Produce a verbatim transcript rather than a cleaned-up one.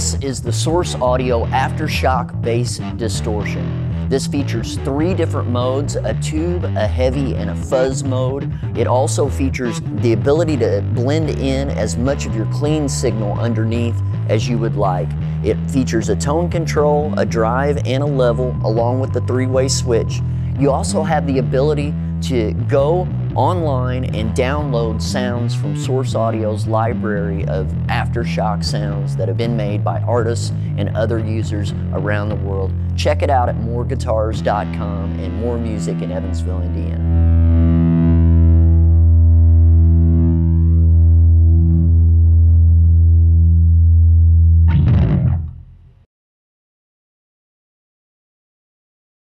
This is the Source Audio Aftershock Bass Distortion. This features three different modes, a tube, a heavy, and a fuzz mode. It also features the ability to blend in as much of your clean signal underneath as you would like. It features a tone control, a drive, and a level, along with the three-way switch. You also have the ability to go online and download sounds from Source Audio's library of Aftershock sounds that have been made by artists and other users around the world. Check it out at more guitars dot com and more music in Evansville, Indiana.